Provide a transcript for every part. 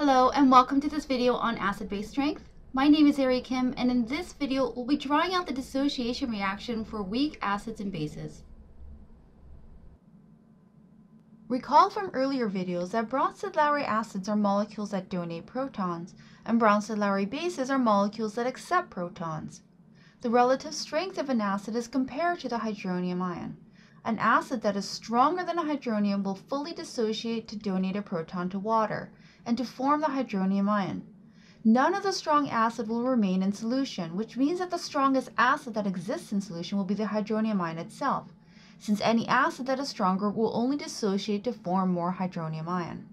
Hello and welcome to this video on acid-base strength. My name is Ari Kim, and in this video we'll be drawing out the dissociation reaction for weak acids and bases. Recall from earlier videos that Brønsted-Lowry acids are molecules that donate protons, and Brønsted-Lowry bases are molecules that accept protons. The relative strength of an acid is compared to the hydronium ion. An acid that is stronger than a hydronium will fully dissociate to donate a proton to water and to form the hydronium ion. None of the strong acid will remain in solution, which means that the strongest acid that exists in solution will be the hydronium ion itself, since any acid that is stronger will only dissociate to form more hydronium ion.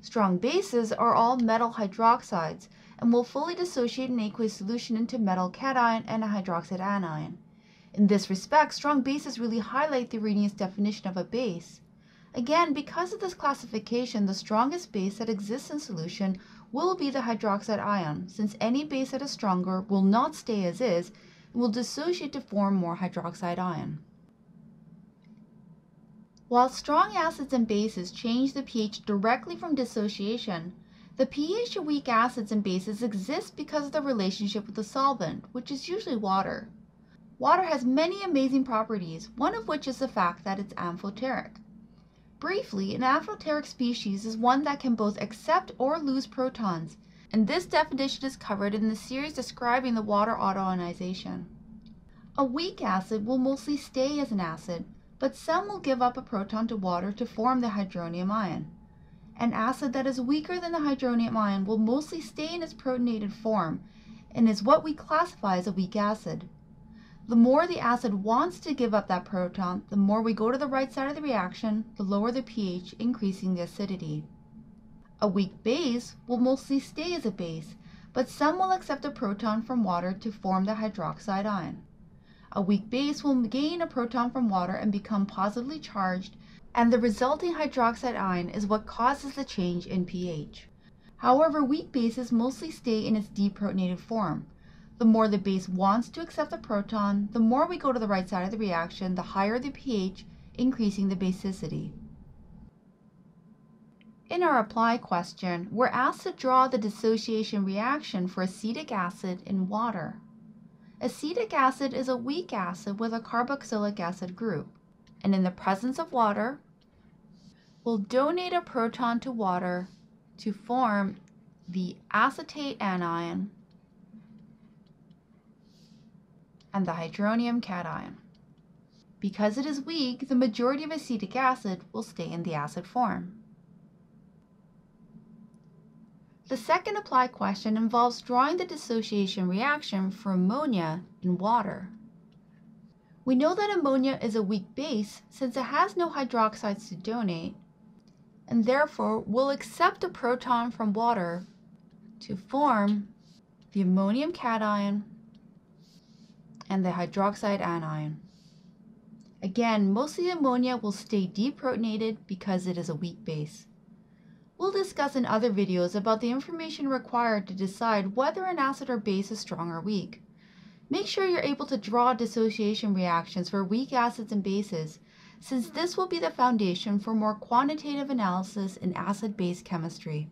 Strong bases are all metal hydroxides and will fully dissociate in aqueous solution into metal cation and a hydroxide anion. In this respect, strong bases really highlight the Arrhenius definition of a base. Again, because of this classification, the strongest base that exists in solution will be the hydroxide ion, since any base that is stronger will not stay as is and will dissociate to form more hydroxide ion. While strong acids and bases change the pH directly from dissociation, the pH of weak acids and bases exists because of the relationship with the solvent, which is usually water. Water has many amazing properties, one of which is the fact that it's amphoteric. Briefly, an amphoteric species is one that can both accept or lose protons, and this definition is covered in the series describing the water autoionization. A weak acid will mostly stay as an acid, but some will give up a proton to water to form the hydronium ion. An acid that is weaker than the hydronium ion will mostly stay in its protonated form, and is what we classify as a weak acid. The more the acid wants to give up that proton, the more we go to the right side of the reaction, the lower the pH, increasing the acidity. A weak base will mostly stay as a base, but some will accept a proton from water to form the hydroxide ion. A weak base will gain a proton from water and become positively charged, and the resulting hydroxide ion is what causes the change in pH. However, weak bases mostly stay in its deprotonated form. The more the base wants to accept the proton, the more we go to the right side of the reaction, the higher the pH, increasing the basicity. In our apply question, we're asked to draw the dissociation reaction for acetic acid in water. Acetic acid is a weak acid with a carboxylic acid group, and in the presence of water, will donate a proton to water to form the acetate anion and the hydronium cation. Because it is weak, the majority of acetic acid will stay in the acid form. The second apply question involves drawing the dissociation reaction for ammonia in water. We know that ammonia is a weak base since it has no hydroxides to donate, and therefore will accept a proton from water to form the ammonium cation and the hydroxide anion. Again, most of the ammonia will stay deprotonated because it is a weak base. We'll discuss in other videos about the information required to decide whether an acid or base is strong or weak. Make sure you're able to draw dissociation reactions for weak acids and bases, since this will be the foundation for more quantitative analysis in acid-base chemistry.